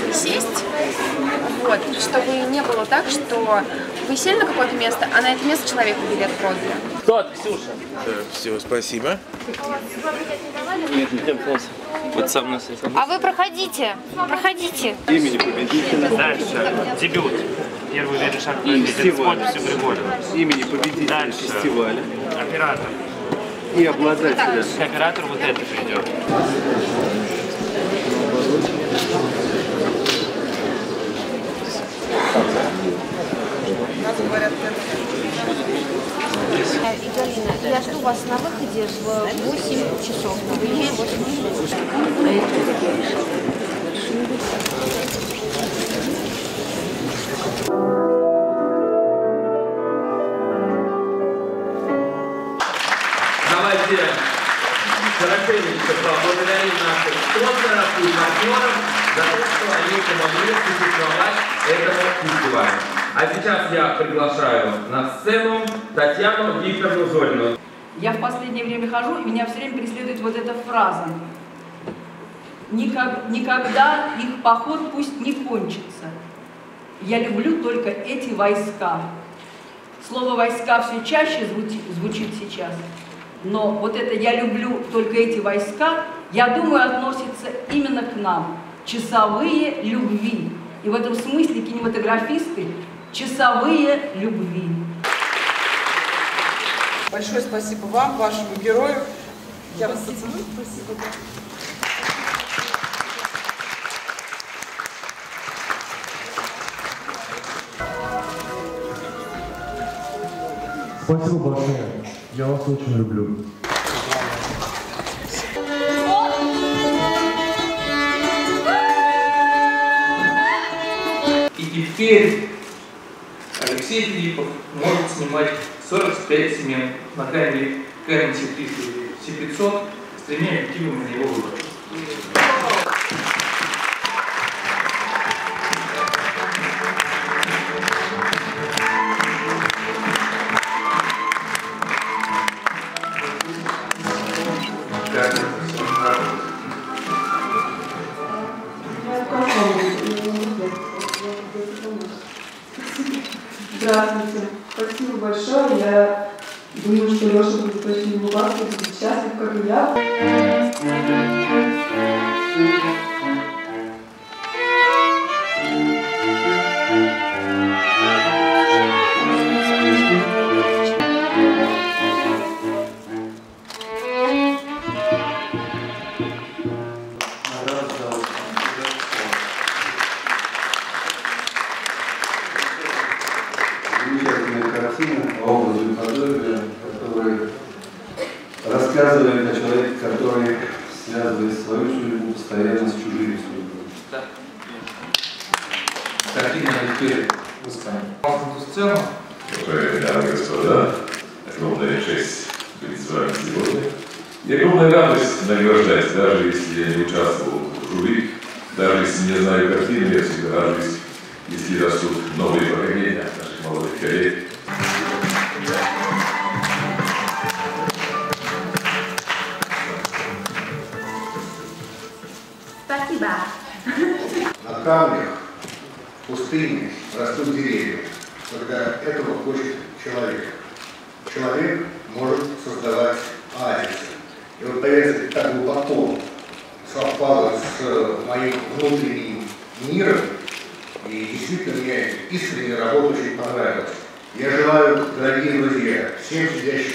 полностью сесть, вот, чтобы не было так, что вы сели на какое-то место, а на это место человек билет продали. Кто? Ксюша. Да, все, спасибо. Нет, не плохо. Вот со мной сесть. А вы проходите, проходите. Имени победителя. Дальше. Дебют. Первый верный шаг победителя с подписью Григорьева. Имени победителя. Дальше. Фестиваля. Оператор. И обладателя. К оператору вот это придет. Галина, я жду вас на выходе в 8 часов. Давайте хорошенечко поблагодарим наших спонсоров и партнеров за то, что они помогли существовать этого фестиваля. А сейчас я приглашаю на сцену Татьяну Викторовну Зорину. Я в последнее время хожу, и меня все время преследует вот эта фраза. Никогда их поход пусть не кончится. Я люблю только эти войска. Слово «войска» все чаще звучит сейчас. Но вот это «я люблю только эти войска», я думаю, относится именно к нам. Часовые любви. И в этом смысле кинематографисты – часовые любви. Большое спасибо вам, вашему герою. Я вас оценю. Спасибо. Спасибо большое. Я вас очень люблю. И теперь Алексей Филиппов может снимать 45 смен на камере Canon 5D с 3 объективами на его выбор. Здравствуйте. Спасибо большое. Я думаю, что Леша будет очень улыбаться, будет счастлив, как и я. Образы и подобия, которые рассказывают о человеке, который связывает свою судьбу постоянно с чужими судьбами. Да. Картина теперь выставим. Эту сцену. Уважаемые дамы и господа, огромная честь быть с вами сегодня. И огромная радость награждать, даже если я не участвовал в жюри, даже если не знаю картины, я всегда радуюсь, если растут новые поколения наших молодых коллег. На камнях, пустыне растут деревья, когда этого хочет человек. Человек может создавать оазисы. И вот поверьте, так глубоко совпало с моим внутренним миром, и действительно мне искренне работа очень понравилась. Я желаю, дорогие друзья, всем сидящим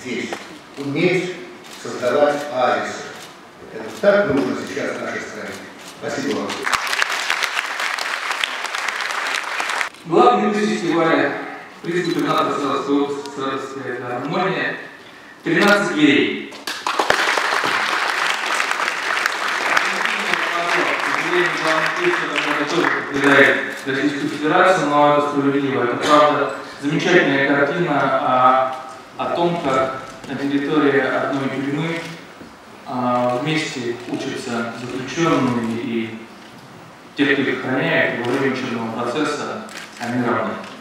здесь, уметь создавать оазисы. Это так нужно сейчас в нашей стране. Спасибо вам. Главный приз фестиваля, приз губернатора Саратовской филармонии, 13 дверей. Российскую Федерацию, но это справедливо. Это правда замечательная картина о том, как на территории одной тюрьмы вместе учатся заключенные и те, кто их охраняет, во время учебного процесса, они равны.